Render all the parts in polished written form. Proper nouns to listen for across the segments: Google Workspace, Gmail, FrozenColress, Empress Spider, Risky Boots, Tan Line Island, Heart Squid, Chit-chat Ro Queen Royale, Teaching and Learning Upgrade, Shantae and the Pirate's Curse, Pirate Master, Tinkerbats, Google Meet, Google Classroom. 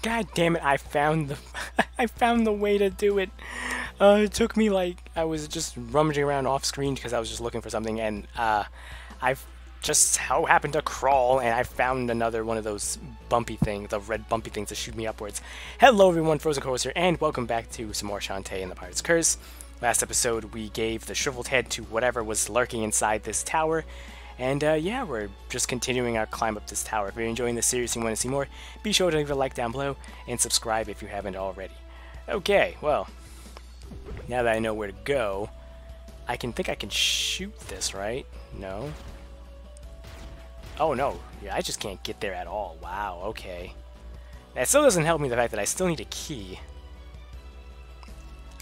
God damn it, I found the way to do it. It took me like, I was just rummaging around off screen because I was just looking for something, and I've just how happened to crawl, and I found another one of those bumpy things, the red bumpy things that shoot me upwards. Hello everyone, FrozenColress here, and welcome back to some more Shantae and the Pirate's Curse. Last episode we gave the shriveled head to whatever was lurking inside this tower. And yeah, we're just continuing our climb up this tower. If you're enjoying this series and want to see more, be sure to leave a like down below and subscribe if you haven't already. Okay, well, now that I know where to go, I can think I can shoot this, right? No? Oh no, yeah, I just can't get there at all. Wow, okay. That still doesn't help me the fact that I still need a key.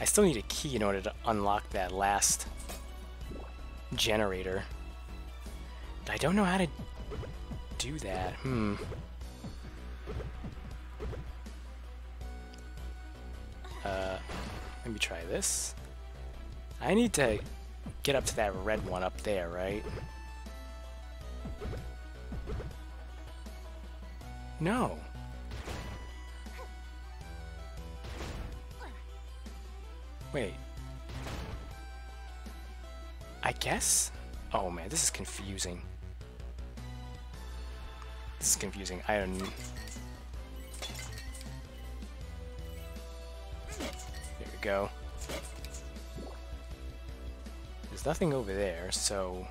I still need a key in order to unlock that last generator. I don't know how to do that. Let me try this. I need to get up to that red one up there, right? No. Wait. I guess? Oh man, this is confusing. This is confusing. I don't. There we go. There's nothing over there, so.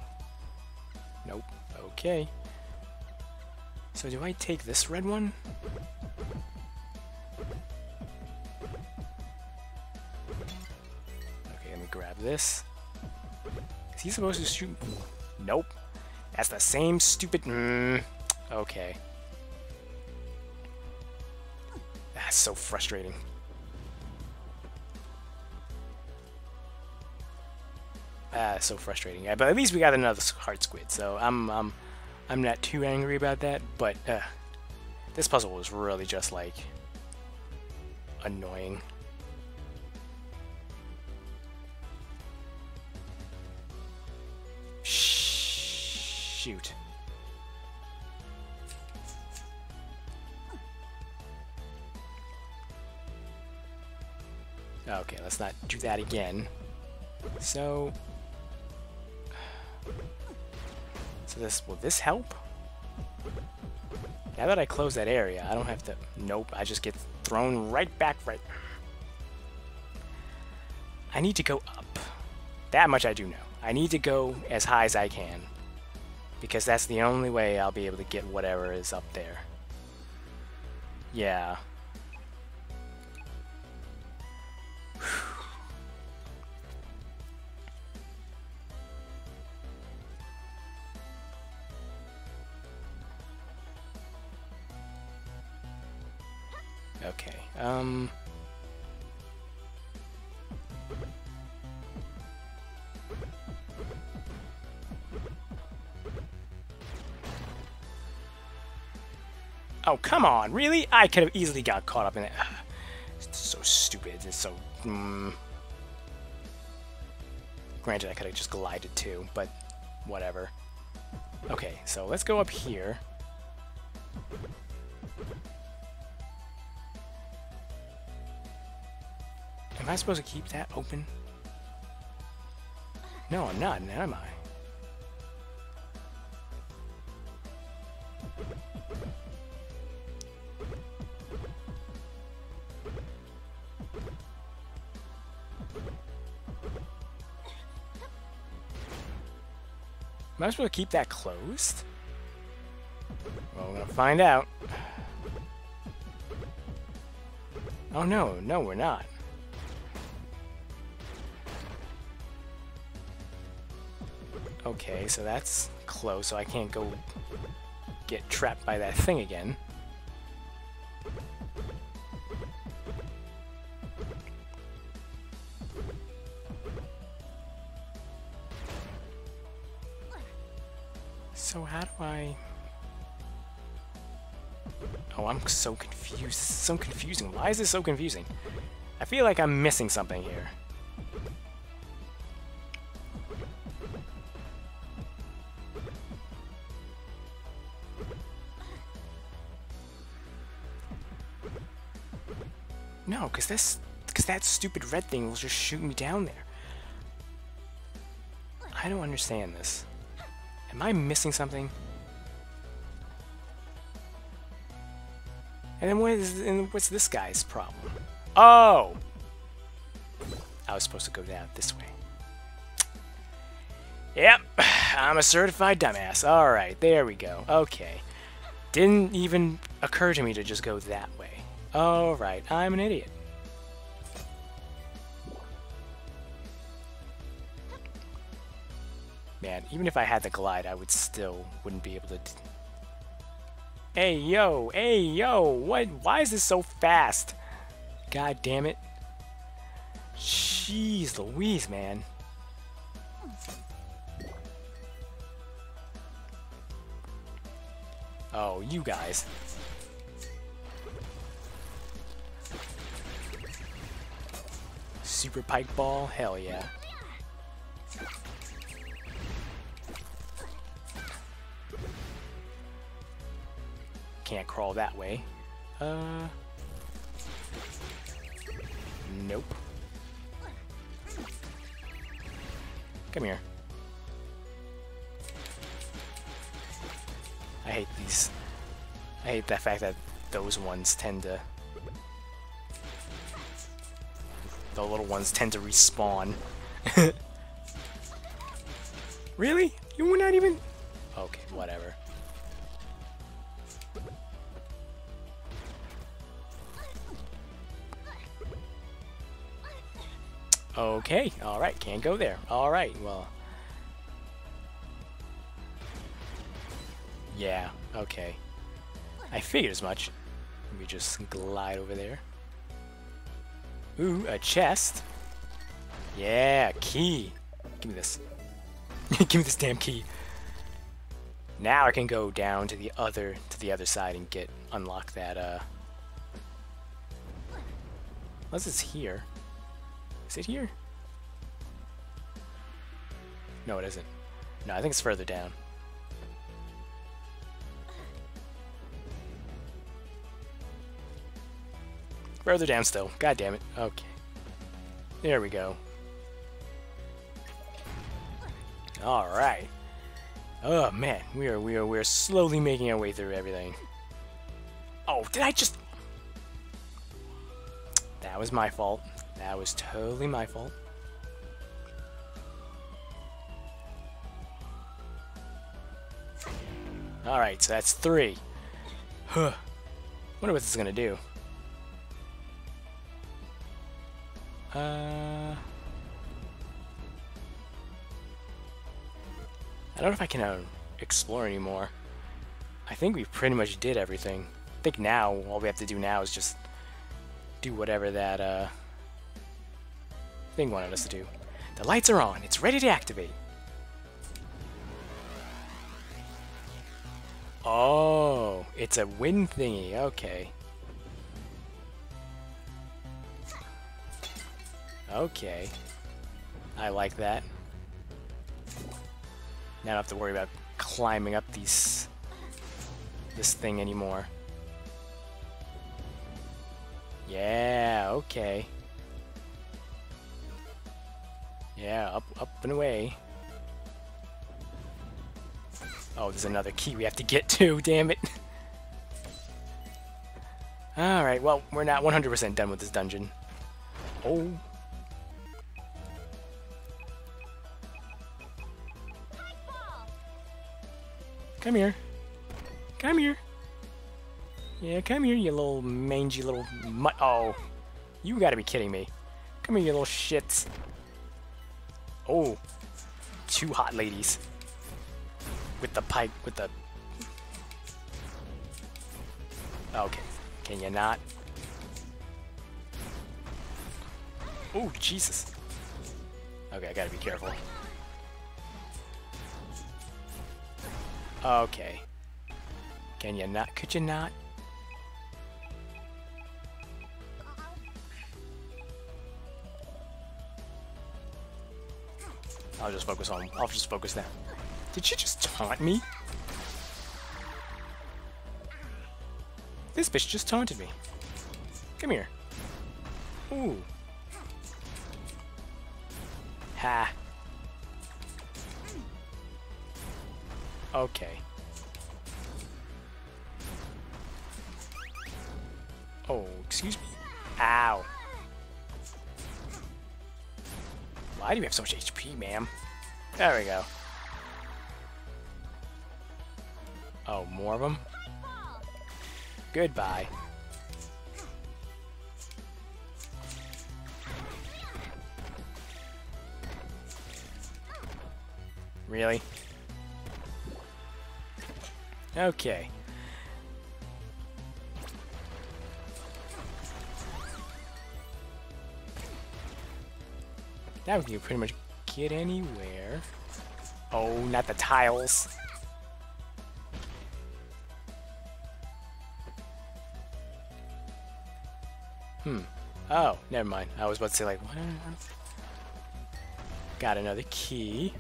Nope. Okay. So do I take this red one? Okay, let me grab this. Is he supposed to shoot? Nope. That's the same stupid. Okay. That's so frustrating. So frustrating. Yeah, but at least we got another heart squid, so I'm not too angry about that. But this puzzle was really just like annoying. Shoot. Okay, let's not do that again. So this, will this help? Now that I close that area, I don't have to, nope, I just get thrown right back right. I need to go up. That much I do know. I need to go as high as I can, because that's the only way I'll be able to get whatever is up there. Yeah. Okay, oh, come on, really? I could have easily got caught up in it. It's so stupid, it's so... Granted, I could have just glided too, but whatever. Okay, so let's go up here. Am I supposed to keep that open? No, I'm not, now am I? Am I supposed to keep that closed? Well, we're gonna find out. Oh no, no we're not. Okay, so that's closed, so I can't go get trapped by that thing again. So how do I... Oh, I'm so confused. So confusing. Why is this so confusing? I feel like I'm missing something here. No, because that stupid red thing will just shoot me down there. I don't understand this. Am I missing something? And then what's this guy's problem? Oh! I was supposed to go down this way. Yep, I'm a certified dumbass. Alright, there we go. Okay. Didn't even occur to me to just go that way. Alright, I'm an idiot. Man, even if I had the glide, I would still wouldn't be able to... hey yo, what? Why is this so fast? God damn it. Jeez Louise, man. Oh, you guys. Super Pike Ball? Hell yeah. Can't crawl that way. Nope. Come here. I hate these. I hate the fact that those ones tend to... The little ones tend to respawn. Really? You were not even... Okay, whatever. Okay, alright, can't go there. Alright, well... Yeah, okay. I figured as much. Let me just glide over there. Ooh, a chest. Yeah, key. Give me this. Give me this damn key. Now I can go down to the other side and get unlock that unless it's here. Is it here? No, it isn't. No, I think it's further down. Further down still. God damn it. Okay. There we go. Alright. Oh man, we're slowly making our way through everything. Oh, did I just... That was my fault. That was totally my fault. Alright, so that's 3. Huh. Wonder what this is gonna do. I don't know if I can explore anymore. I think we pretty much did everything. I think now, all we have to do now is just do whatever that thing wanted us to do. The lights are on. It's ready to activate. Oh, it's a wind thingy. Okay. Okay, I like that. Now I don't have to worry about climbing up this thing anymore. Yeah, okay. Yeah, up and away. Oh, there's another key we have to get to, damn it. Alright, well, we're not 100% done with this dungeon. Oh. Come here. Come here. Yeah, come here, you little mangy little mutt. Oh, you gotta be kidding me. Come here, you little shits. Oh, 2 hot ladies. With the pike, with the... Okay, can you not? Oh, Jesus. Okay, I gotta be careful. Okay. Can you not? Could you not? I'll just focus on... I'll just focus now. Did you just taunt me? This bitch just taunted me. Come here. Ooh. Ha. Okay. Oh, excuse me. Ow. Why do you have so much HP, ma'am? There we go. Oh, more of them? Goodbye. Really? Okay. Now we can pretty much get anywhere. Oh, not the tiles. Hmm. Oh, never mind. I was about to say, like, what? Got another key.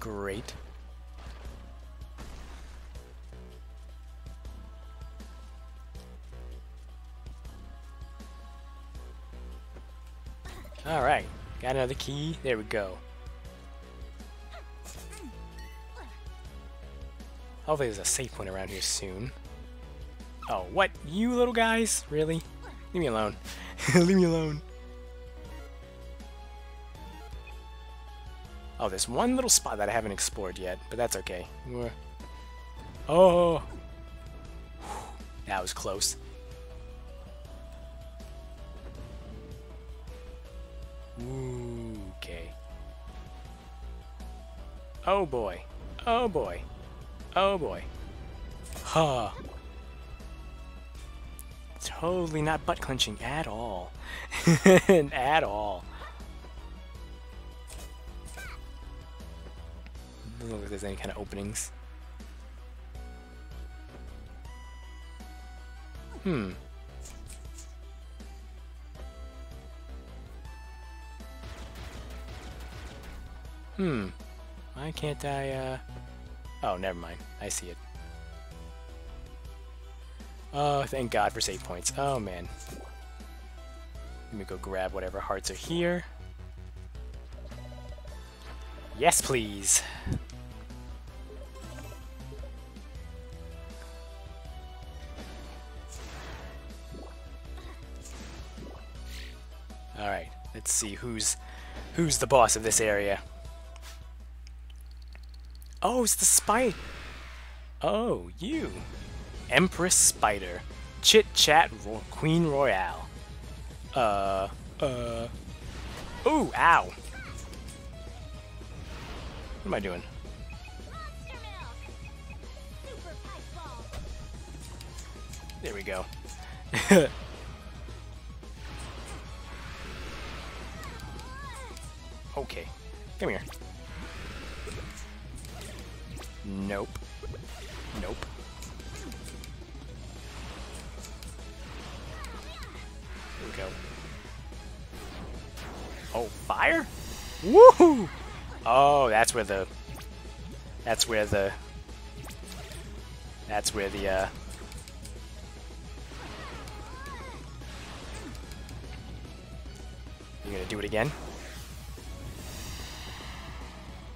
Great. Alright, got another key. There we go. Hopefully there's a safe one around here soon. Oh, what? You little guys? Really? Leave me alone. Leave me alone. Oh, there's one little spot that I haven't explored yet, but that's okay. Oh! That was close. Okay. Oh boy. Oh boy. Oh boy. Huh. Totally not butt clenching at all. At all. Doesn't look like there's any kind of openings. Hmm. Hmm. Why can't I, Oh, never mind. I see it. Oh, thank God for save points. Oh, man. Let me go grab whatever hearts are here. Yes, please! Alright, let's see who's the boss of this area. Oh, it's the spider. Oh, you. Empress Spider. Chit-chat Ro Queen Royale. Ooh, ow. What am I doing? There we go. Okay. Come here. Nope. Nope. Here we go. Oh, fire? Woohoo! Oh, that's where the you're gonna do it again?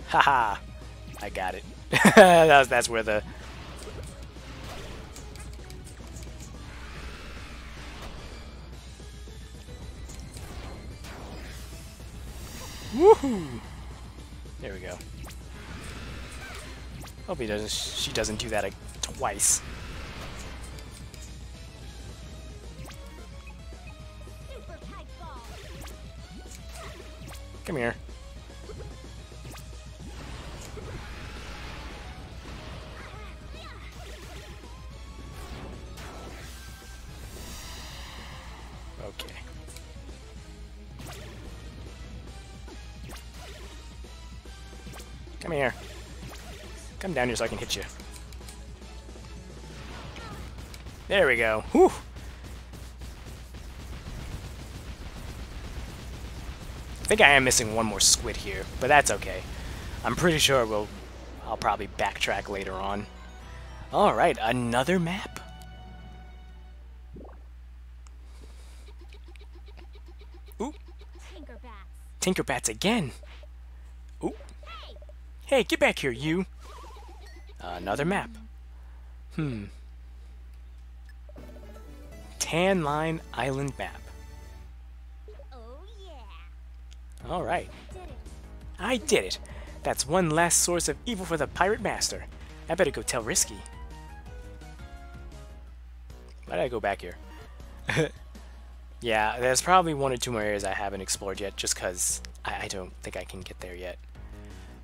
Haha! I got it. That's where the... Woohoo! There we go. Hope he doesn't... she doesn't do that twice. Come here. Come here. Come down here so I can hit you. There we go. Whew. I think I am missing one more squid here, but that's okay. I'm pretty sure I'll probably backtrack later on. Alright, another map. Ooh. Tinkerbats again. Ooh. Hey, get back here, you. Another map. Tan Line Island map. Oh yeah. All right. I did it. That's one last source of evil for the Pirate Master. I better go tell Risky. Why did I go back here? Yeah, there's probably one or two more areas I haven't explored yet, just because I don't think I can get there yet.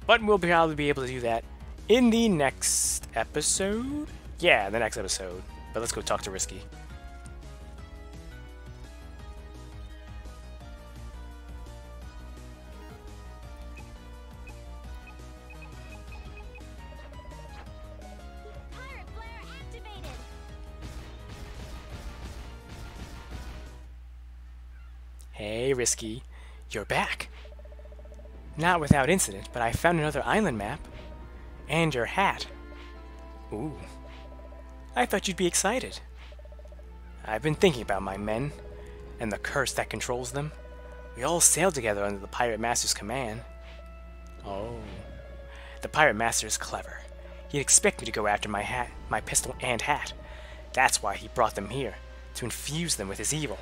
But we'll probably be able to do that in the next episode. Yeah, the next episode. But let's go talk to Risky. Hey, Risky, you're back. Not without incident, but I found another island map. And your hat. Ooh. I thought you'd be excited. I've been thinking about my men, and the curse that controls them. We all sailed together under the Pirate Master's command. Oh. The Pirate Master is clever. He'd expect me to go after my hat, my pistol and hat. That's why he brought them here, to infuse them with his evil.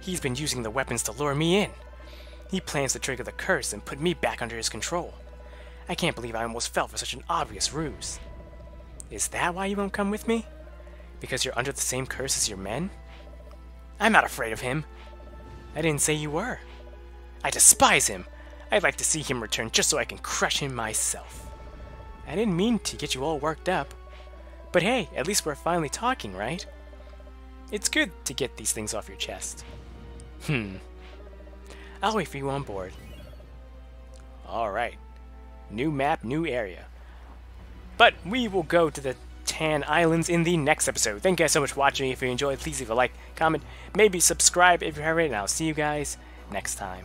He's been using the weapons to lure me in. He plans to trigger the curse and put me back under his control. I can't believe I almost fell for such an obvious ruse. Is that why you won't come with me? Because you're under the same curse as your men? I'm not afraid of him. I didn't say you were. I despise him. I'd like to see him return just so I can crush him myself. I didn't mean to get you all worked up. But hey, at least we're finally talking, right? It's good to get these things off your chest. I'll wait for you on board. Alright. New map, new area. But we will go to the Tan Islands in the next episode. Thank you guys so much for watching. If you enjoyed, please leave a like, comment, maybe subscribe if you haven't, and I'll see you guys next time.